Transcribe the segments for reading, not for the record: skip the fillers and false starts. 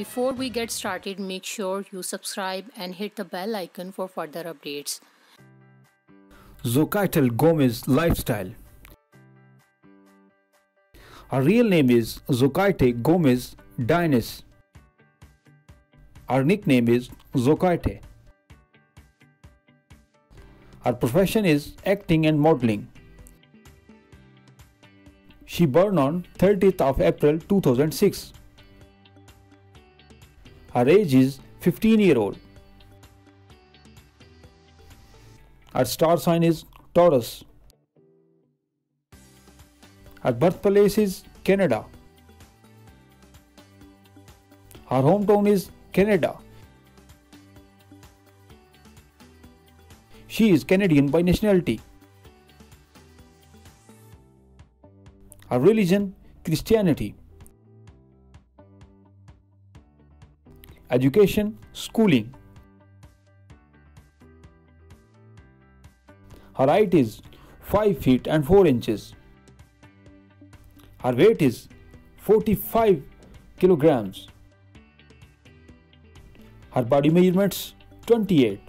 Before we get started, make sure you subscribe and hit the bell icon for further updates. Xochitl Gomez lifestyle. Her real name is Xochitl Gomez Deines. Her nickname is Xochitl. Her profession is acting and modeling. She born on 30th of April 2006. Her age is 15-year-old. Her star sign is Taurus. Her birthplace is Canada. Her hometown is Canada. She is Canadian by nationality. Her religion, Christianity. Education, schooling. Her height is 5 feet and 4 inches. Her weight is 45 kilograms. Her body measurements 28,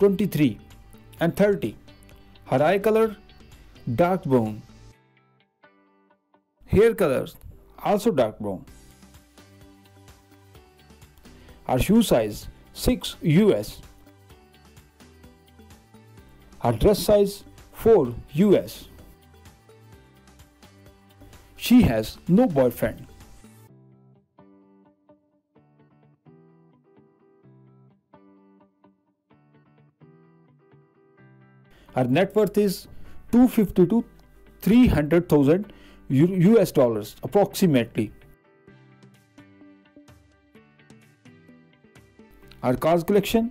23 and 30. Her eye color, dark brown. Hair colors, also dark brown. Her shoe size 6 US. Her dress size 4 US. She has no boyfriend. Her net worth is $250,000 to $300,000 approximately. Her cars collection.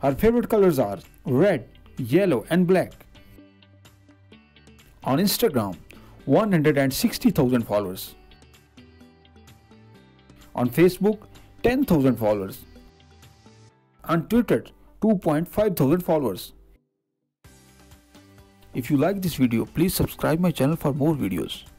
Her favorite colors are red, yellow and black. On Instagram, 160,000 followers. On Facebook, 10,000 followers. On Twitter, 2,500 followers. If you like this video, please subscribe my channel for more videos.